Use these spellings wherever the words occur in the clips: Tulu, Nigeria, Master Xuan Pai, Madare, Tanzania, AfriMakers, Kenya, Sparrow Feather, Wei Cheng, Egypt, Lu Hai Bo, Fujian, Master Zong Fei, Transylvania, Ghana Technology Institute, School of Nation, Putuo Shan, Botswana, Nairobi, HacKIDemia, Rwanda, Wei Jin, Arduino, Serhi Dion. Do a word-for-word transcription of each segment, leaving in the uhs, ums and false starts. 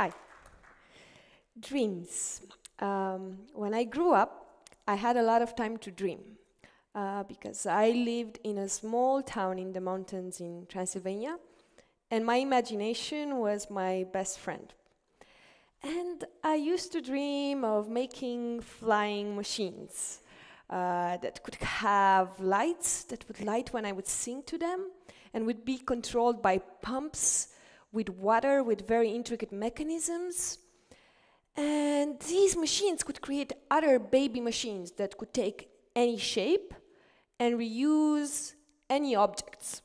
Hi. Dreams. Um, when I grew up, I had a lot of time to dream uh, because I lived in a small town in the mountains in Transylvania, and my imagination was my best friend. And I used to dream of making flying machines uh, that could have lights that would light when I would sing to them and would be controlled by pumps with water with very intricate mechanisms. And these machines could create other baby machines that could take any shape and reuse any objects.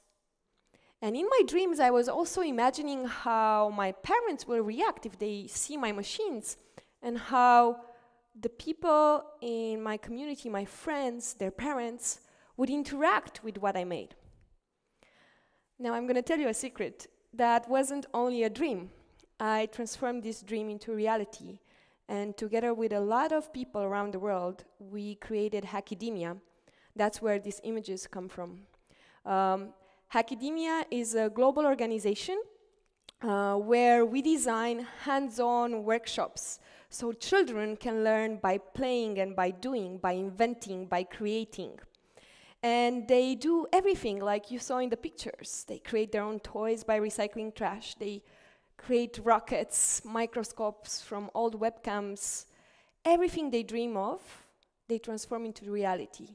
And in my dreams, I was also imagining how my parents will react if they see my machines, and how the people in my community, my friends, their parents, would interact with what I made. Now, I'm going to tell you a secret. That wasn't only a dream. I transformed this dream into reality. And together with a lot of people around the world, we created HacKIDemia. That's where these images come from. Um, HacKIDemia is a global organization uh, where we design hands-on workshops so children can learn by playing and by doing, by inventing, by creating. And they do everything like you saw in the pictures. They create their own toys by recycling trash. They create rockets, microscopes from old webcams. Everything they dream of, they transform into reality.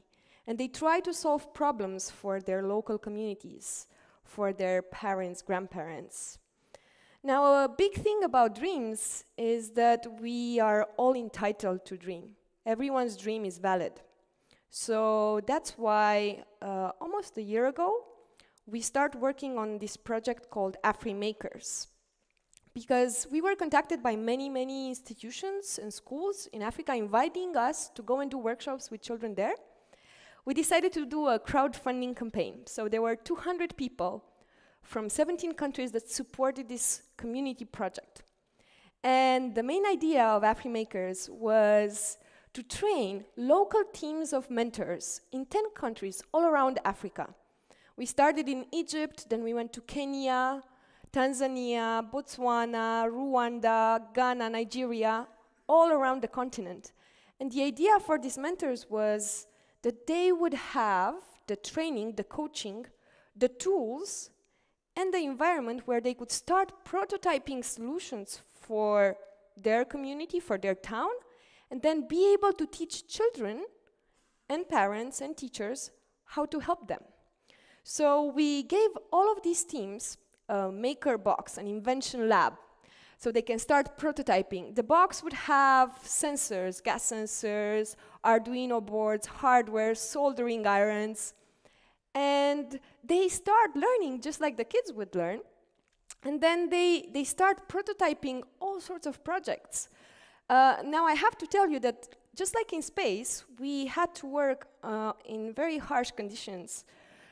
And they try to solve problems for their local communities, for their parents, grandparents. Now, a big thing about dreams is that we are all entitled to dream. Everyone's dream is valid. So that's why uh, almost a year ago, we started working on this project called AfriMakers, because we were contacted by many, many institutions and schools in Africa inviting us to go and do workshops with children there. We decided to do a crowdfunding campaign. So there were two hundred people from seventeen countries that supported this community project. And the main idea of AfriMakers was to train local teams of mentors in ten countries all around Africa. We started in Egypt, then we went to Kenya, Tanzania, Botswana, Rwanda, Ghana, Nigeria, all around the continent. And the idea for these mentors was that they would have the training, the coaching, the tools, and the environment where they could start prototyping solutions for their community, for their town, and then be able to teach children and parents and teachers how to help them. So we gave all of these teams a maker box, an invention lab, so they can start prototyping. The box would have sensors, gas sensors, Arduino boards, hardware, soldering irons. And they start learning just like the kids would learn. And then they, they start prototyping all sorts of projects. Uh, now I have to tell you that just like in space, we had to work uh, in very harsh conditions.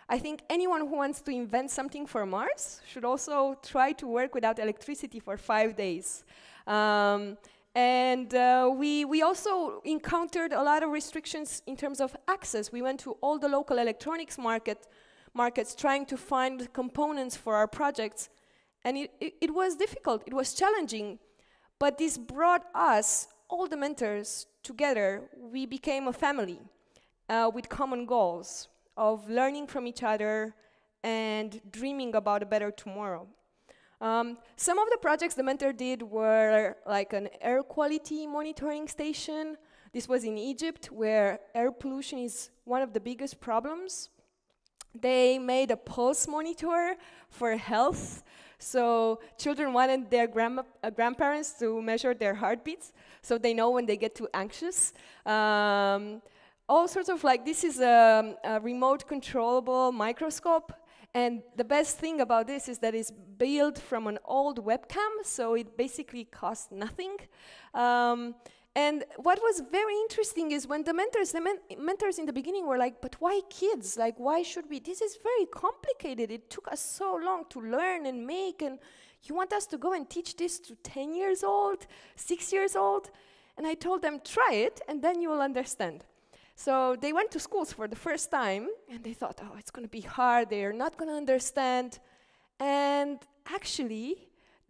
I think anyone who wants to invent something for Mars should also try to work without electricity for five days. Um, and uh, we, we also encountered a lot of restrictions in terms of access. We went to all the local electronics market, markets trying to find components for our projects. And it, it, it was difficult, it was challenging. But this brought us, all the mentors, together. We became a family uh, with common goals of learning from each other and dreaming about a better tomorrow. Um, some of the projects the mentor did were like an air quality monitoring station. This was in Egypt, where air pollution is one of the biggest problems. They made a pulse monitor for health. So children wanted their grandma, uh, grandparents to measure their heartbeats so they know when they get too anxious. Um, All sorts of like, this is a, a remote controllable microscope, and the best thing about this is that it's built from an old webcam, so it basically costs nothing. Um, and what was very interesting is when the mentors, the men mentors in the beginning were like, but why kids? Like, why should we? This is very complicated. It took us so long to learn and make, and you want us to go and teach this to ten years old, six years old? And I told them, try it, and then you will understand. So they went to schools for the first time, and they thought, oh, it's going to be hard. They're not going to understand. And actually,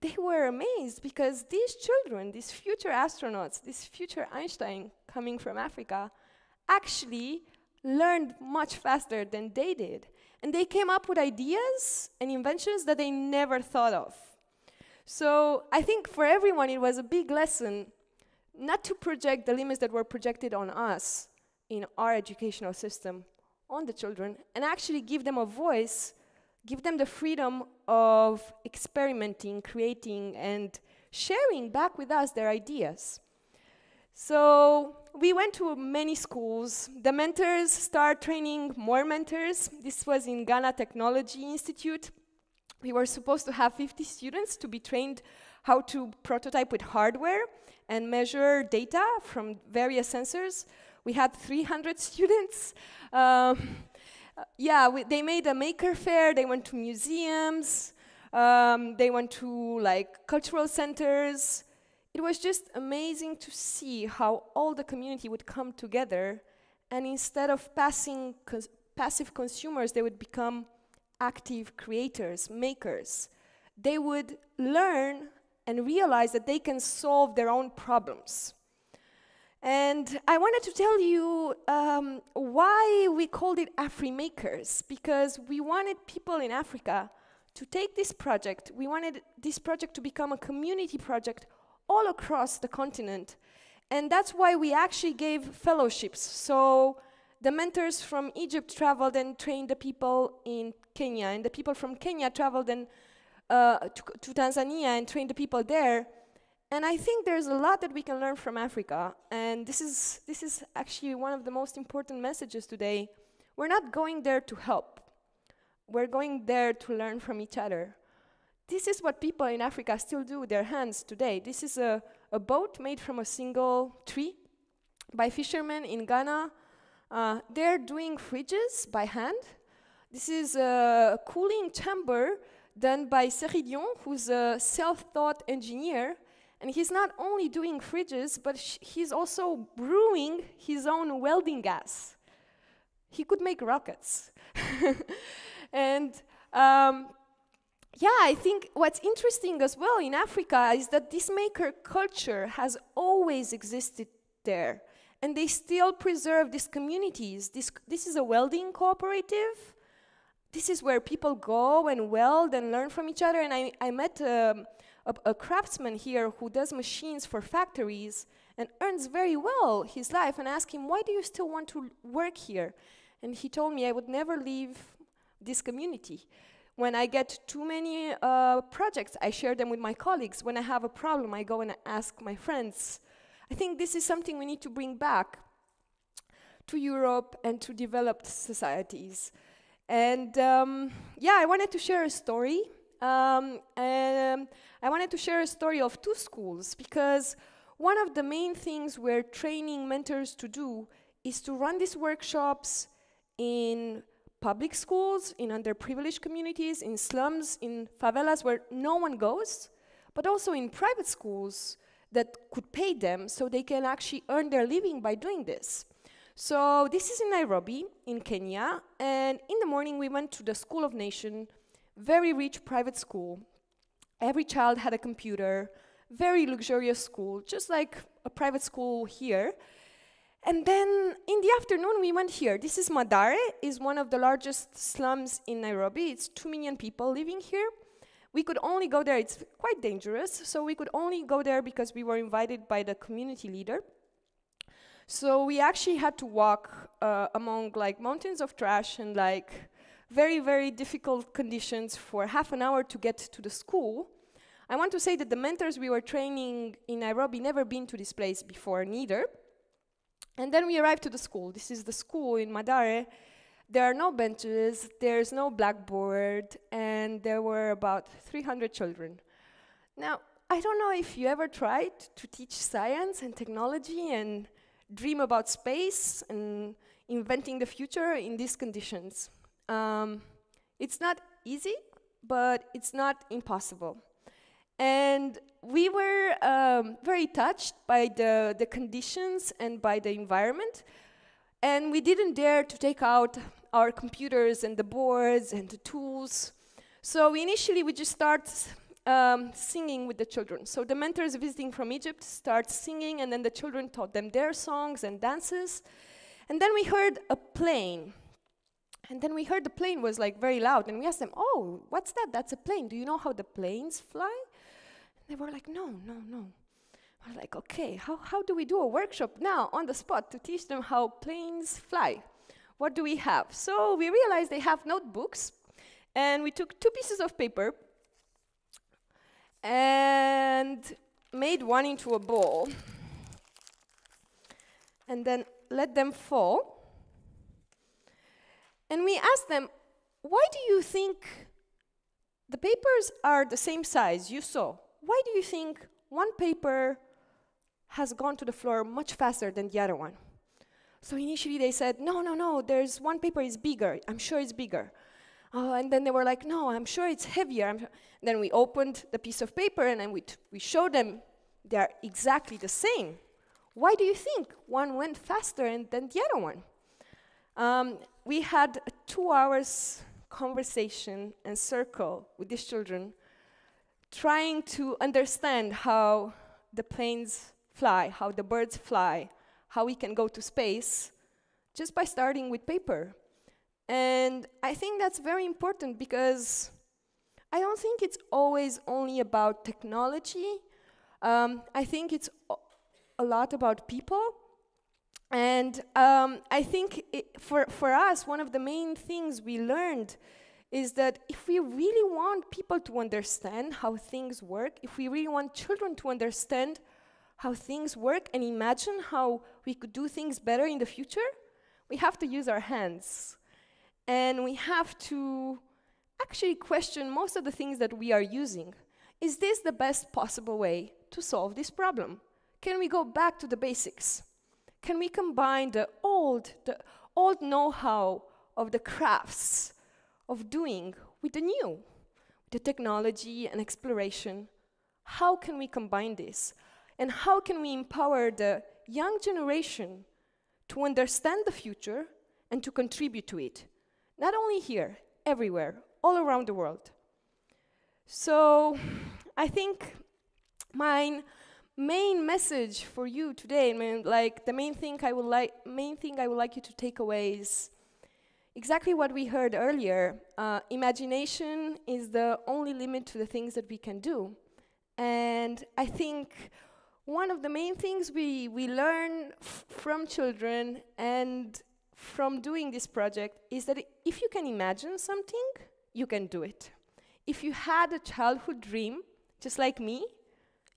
they were amazed because these children, these future astronauts, these future Einstein coming from Africa, actually learned much faster than they did. And they came up with ideas and inventions that they never thought of. So I think for everyone it was a big lesson not to project the limits that were projected on us in our educational system on the children, and actually give them a voice, give them the freedom of experimenting, creating, and sharing back with us their ideas. So we went to many schools. The mentors started training more mentors. This was in Ghana Technology Institute. We were supposed to have fifty students to be trained how to prototype with hardware and measure data from various sensors. We had three hundred students. Um, yeah, we, they made a maker fair. They went to museums. Um, they went to like cultural centers. It was just amazing to see how all the community would come together, and instead of passing cons passive consumers, they would become active creators, makers. They would learn and realize that they can solve their own problems. And I wanted to tell you um, why we called it AfriMakers, because we wanted people in Africa to take this project. We wanted this project to become a community project all across the continent. And that's why we actually gave fellowships. So the mentors from Egypt traveled and trained the people in Kenya, and the people from Kenya traveled and, uh, to, to Tanzania and trained the people there. And I think there's a lot that we can learn from Africa, and this is, this is actually one of the most important messages today. We're not going there to help. We're going there to learn from each other. This is what people in Africa still do with their hands today. This is a, a boat made from a single tree by fishermen in Ghana. Uh, they're doing fridges by hand. This is a cooling chamber done by Serhi Dion, who's a self-taught engineer. And he's not only doing fridges, but sh he's also brewing his own welding gas. He could make rockets. And um, yeah, I think what's interesting as well in Africa is that this maker culture has always existed there. And they still preserve these communities. This, this is a welding cooperative. This is where people go and weld and learn from each other. And I, I met um, a, a craftsman here who does machines for factories and earns very well his life, and asked him, why do you still want to work here? And he told me, I would never leave this community. When I get too many uh, projects, I share them with my colleagues. When I have a problem, I go and ask my friends. I think this is something we need to bring back to Europe and to developed societies. And um, yeah, I wanted to share a story. Um, and, um, I wanted to share a story of two schools, because one of the main things we're training mentors to do is to run these workshops in public schools, in underprivileged communities, in slums, in favelas where no one goes, but also in private schools that could pay them so they can actually earn their living by doing this. So this is in Nairobi, in Kenya, and in the morning we went to the School of Nation, very rich private school. Every child had a computer, very luxurious school, just like a private school here. And then in the afternoon we went here. This is Madare, is one of the largest slums in Nairobi. It's two million people living here. We could only go there, it's quite dangerous, so we could only go there because we were invited by the community leader. So we actually had to walk uh, among like mountains of trash and like very, very difficult conditions for half an hour to get to the school. I want to say that the mentors we were training in Nairobi never been to this place before, neither. And then we arrived to the school. This is the school in Madare. There are no benches, there's no blackboard, and there were about three hundred children. Now, I don't know if you ever tried to teach science and technology and dream about space and inventing the future in these conditions. Um, it's not easy, but it's not impossible. And we were um, very touched by the, the conditions and by the environment. And we didn't dare to take out our computers and the boards and the tools. So initially we just start um, singing with the children. So the mentors visiting from Egypt start singing, and then the children taught them their songs and dances. And then we heard a plane. And then we heard the plane was like very loud, and we asked them, oh, what's that? That's a plane. Do you know how the planes fly? And they were like, no, no, no. I was like, okay, how, how do we do a workshop now on the spot to teach them how planes fly? What do we have? So we realized they have notebooks, and we took two pieces of paper and made one into a ball, and then let them fall. And we asked them, why do you think the papers are the same size you saw? Why do you think one paper has gone to the floor much faster than the other one? So initially they said, no, no, no, there's one paper is bigger. I'm sure it's bigger. Uh, and then they were like, no, I'm sure it's heavier. I'm then we opened the piece of paper, and then we, we showed them they are exactly the same. Why do you think one went faster and, than the other one? Um, we had a two hours conversation and circle with these children, trying to understand how the planes fly, how the birds fly, how we can go to space, just by starting with paper. And I think that's very important, because I don't think it's always only about technology. Um, I think it's a lot about people. And um, I think it, for, for us, one of the main things we learned is that if we really want people to understand how things work, if we really want children to understand how things work and imagine how we could do things better in the future, we have to use our hands. And we have to actually question most of the things that we are using. Is this the best possible way to solve this problem? Can we go back to the basics? Can we combine the old, the old know-how of the crafts of doing with the new, the technology and exploration? How can we combine this? And how can we empower the young generation to understand the future and to contribute to it? Not only here, everywhere, all around the world. So I think my main message for you today, I mean, like the main thing I would like, main thing I would like you to take away is exactly what we heard earlier. Uh, imagination is the only limit to the things that we can do. And I think one of the main things we, we learn f from children and from doing this project is that if you can imagine something, you can do it. If you had a childhood dream, just like me,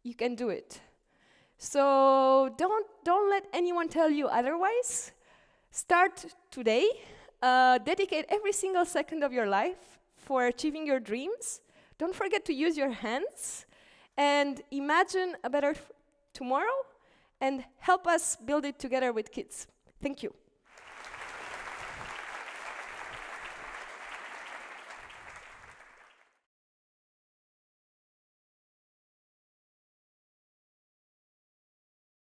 you can do it. So don't, don't let anyone tell you otherwise. Start today. Uh, dedicate every single second of your life for achieving your dreams. Don't forget to use your hands and imagine a better f- tomorrow, and help us build it together with kids. Thank you.